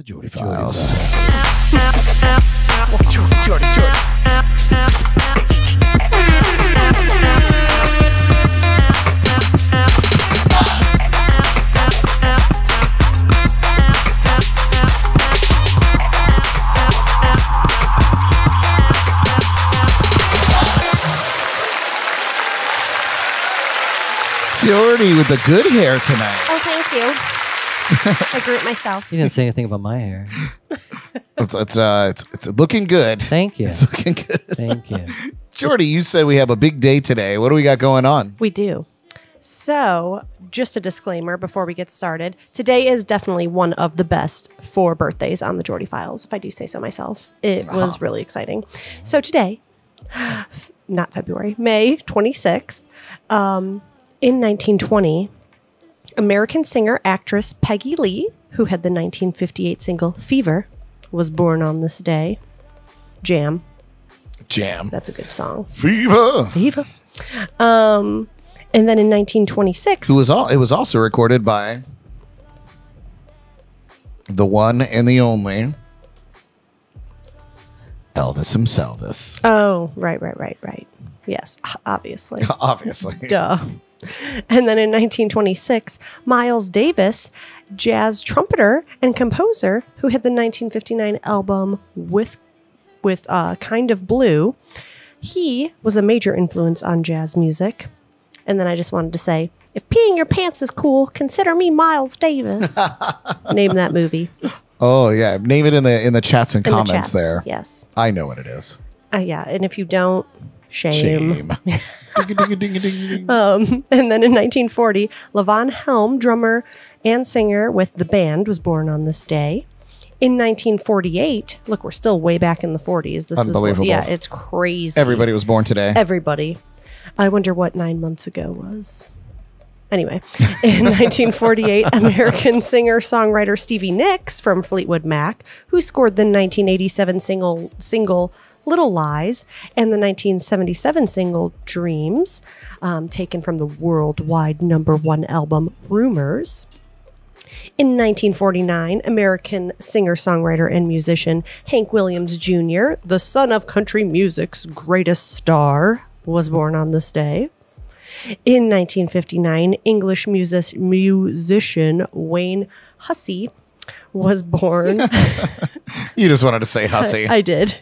The Jordy Files. Jordy with the good hair tonight. Oh, thank you. I grew it myself. You didn't say anything about my hair. It's looking good. Thank you. It's looking good. Thank you. Jordy, you said we have a big day today. What do we got going on? We do. So, just a disclaimer before we get started. Today is definitely one of the best for birthdays on the Jordy Files, if I do say so myself. It was really exciting. So today, not February, May 26th, in 1920, American singer-actress Peggy Lee, who had the 1958 single Fever, was born on this day. Jam. Jam. That's a good song. Fever. Fever. And then in 1926... It was also recorded by the one and the only Elvis himself. Oh, right. Yes, obviously. Obviously. Duh. And then in 1926, Miles Davis, jazz trumpeter and composer, who had the 1959 album with Kind of Blue, he was a major influence on jazz music. And then I just wanted to say, if peeing your pants is cool, consider me Miles Davis. Name that movie. Oh yeah, name it in the chats and comments there. Yes, I know what it is. Yeah, and if you don't. Shame. And then in 1940, Levon Helm, drummer and singer with the band, was born on this day. In 1948, look, we're still way back in the 40s. This unbelievable. Is, yeah, it's crazy. Everybody was born today. Everybody. I wonder what 9 months ago was. Anyway, in 1948, American singer-songwriter Stevie Nicks from Fleetwood Mac, who scored the 1987 single Little Lies and the 1977 single Dreams, taken from the worldwide #1 album Rumours. In 1949, American singer-songwriter and musician Hank Williams Jr., the son of country music's greatest star, was born on this day. In 1959, English musician Wayne Hussey was born. You just wanted to say Hussey. I did.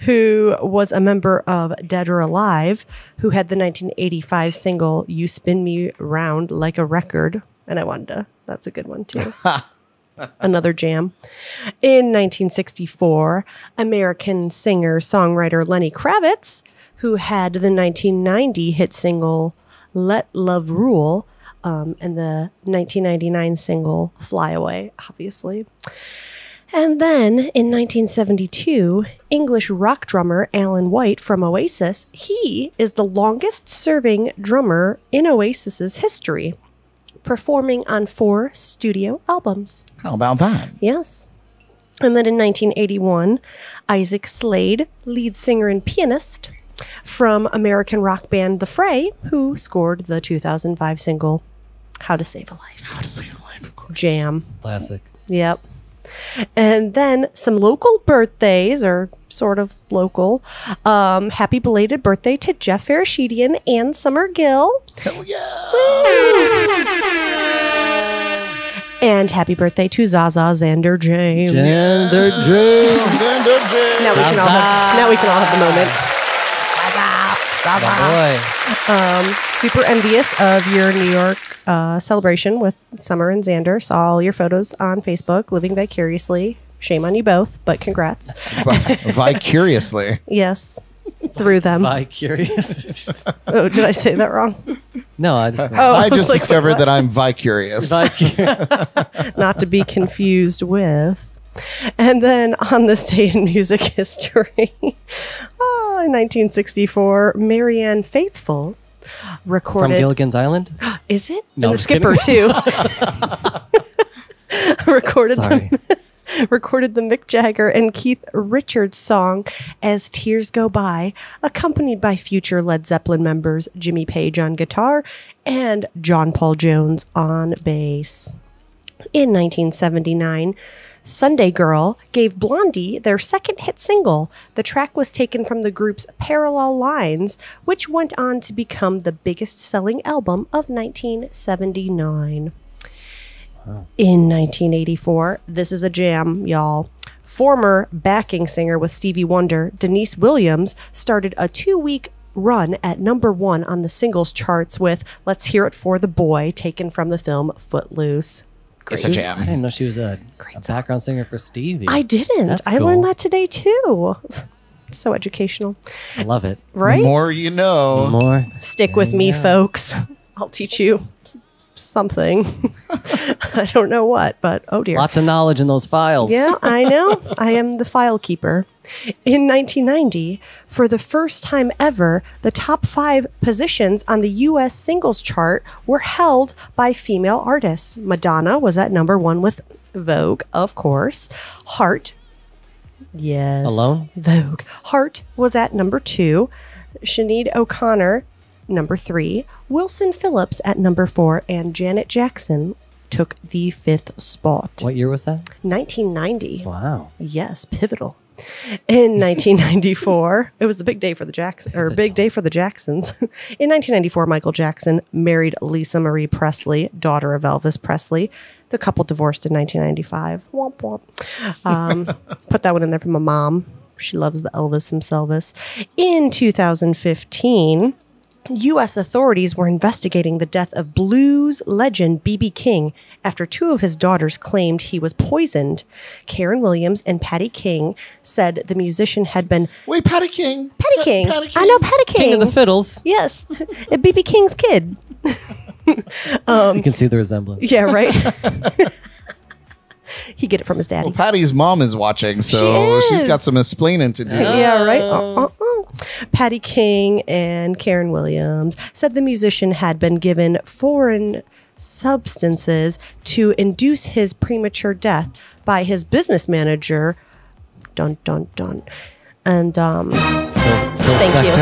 Who was a member of Dead or Alive, who had the 1985 single You Spin Me Round Like a Record. And I wanted to, that's a good one too. Another jam. In 1964, American singer-songwriter Lenny Kravitz, who had the 1990 hit single Let Love Rule and the 1999 single Fly Away, obviously. And then in 1972, English rock drummer Alan White from Oasis, he is the longest serving drummer in Oasis's history, performing on 4 studio albums. How about that? Yes. And then in 1981, Isaac Slade, lead singer and pianist from American rock band The Fray, who scored the 2005 single How to Save a Life. How to Save a Life, of course. Jam. Classic. Yep. And then some local birthdays, or sort of local. Happy belated birthday to Jeff Farishidian and Summer Gill. Hell yeah! And happy birthday to Zaza Xander James. Xander James. Now we can all have the moment. Super envious of your New York celebration with Summer and Xander. Saw all your photos on Facebook, living vicariously. Shame on you both, but congrats. Vicariously. Yes, through them. Vicurious. Oh, did I say that wrong? No, I just discovered that I'm vicurious. Not to be confused with. And then on this day in music history, in 1964, Marianne Faithfull recorded... From Gilligan's Island? Is it? No, and the Skipper, too. recorded the Mick Jagger and Keith Richards song As Tears Go By, accompanied by future Led Zeppelin members Jimmy Page on guitar and John Paul Jones on bass. In 1979, Sunday Girl gave Blondie their second hit single. The track was taken from the group's Parallel Lines, which went on to become the biggest-selling album of 1979. Wow. In 1984, this is a jam, y'all. Former backing singer with Stevie Wonder, Denise Williams, started a two-week run at #1 on the singles charts with Let's Hear It for the Boy, taken from the film Footloose. It's a jam. I didn't know she was a background singer for Stevie. I didn't. That's cool. I learned that today too. So educational. I love it. Right? The more you know. The more. Stick with me, folks. I'll teach you something. I don't know what, but oh dear. Lots of knowledge in those files. Yeah, I know. I am the file keeper. In 1990, for the first time ever, the top 5 positions on the U.S. singles chart were held by female artists. Madonna was at #1 with Vogue, of course. Heart. Yes. Alone? Vogue. Heart was at #2. Sinead O'Connor, #3. Wilson Phillips at #4. And Janet Jackson took the 5th spot. What year was that? 1990. Wow. Yes, pivotal. In 1994, it was the big day for the Jacksons, or big day for the Jacksons. In 1994, Michael Jackson married Lisa Marie Presley, daughter of Elvis Presley. The couple divorced in 1995. Womp womp. Put that one in there from my mom. She loves the Elvis himself. In 2015, U.S. authorities were investigating the death of blues legend B.B. King after 2 of his daughters claimed he was poisoned. Karen Williams and Patty King said the musician had been... Wait, Patty King. Patty King. Patty King. I know Patty King. King of the Fiddles. Yes. B.B. King's kid. You can see the resemblance. Yeah, right? He get it from his daddy. Well, Patty's mom is watching, so she's got some explaining to do. Yeah, right? Patty King and Karen Williams said the musician had been given foreign substances to induce his premature death by his business manager. Dun, dun, dun. And thank you.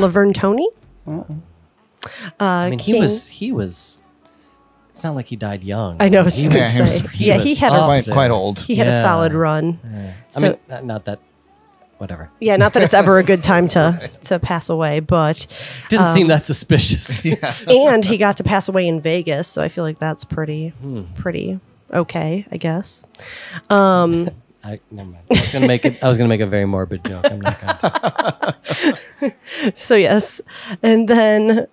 Laverne Tony. I mean, he was... It's not like he died young. I know. I mean, he was quite old. He had a solid run. Yeah. So, I mean, not that, whatever. Yeah, not that it's ever a good time to pass away, but didn't seem that suspicious. Yeah. And he got to pass away in Vegas, so I feel like that's pretty okay, I guess. Never mind. I was gonna make it. I was gonna make a very morbid joke. I'm not going to. So yes, and then.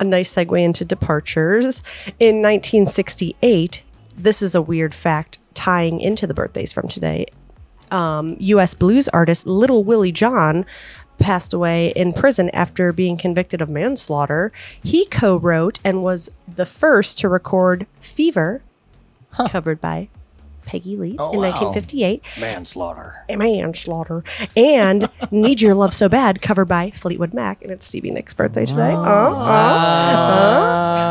A nice segue into departures. In 1968, this is a weird fact tying into the birthdays from today. U.S. blues artist Little Willie John passed away in prison after being convicted of manslaughter. He co-wrote and was the first to record Fever, covered by Peggy Lee in 1958. Manslaughter. Manslaughter. And Need Your Love So Bad, covered by Fleetwood Mac. And it's Stevie Nicks' birthday today.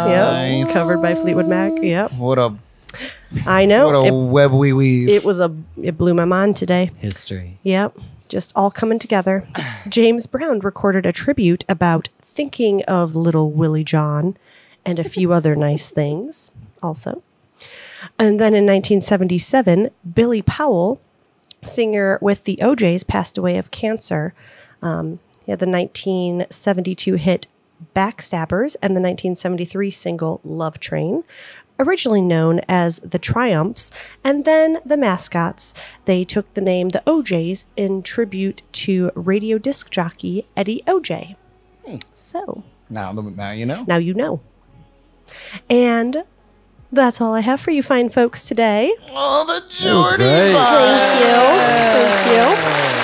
Yes, nice. Covered by Fleetwood Mac. Yep. What a... I know. What a web we weave. It was a... It blew my mind today. History. Yep. Just all coming together. James Brown recorded a tribute about thinking of Little Willie John and a few other nice things also. And then in 1977, Billy Powell, singer with the OJs, passed away of cancer. He had the 1972 hit Backstabbers and the 1973 single Love Train, originally known as The Triumphs, and then The Mascots. They took the name The OJs in tribute to radio disc jockey Eddie OJ. So. Now you know. Now you know. And... That's all I have for you fine folks today. Oh, the Jordy Files. Thank you. Thank you.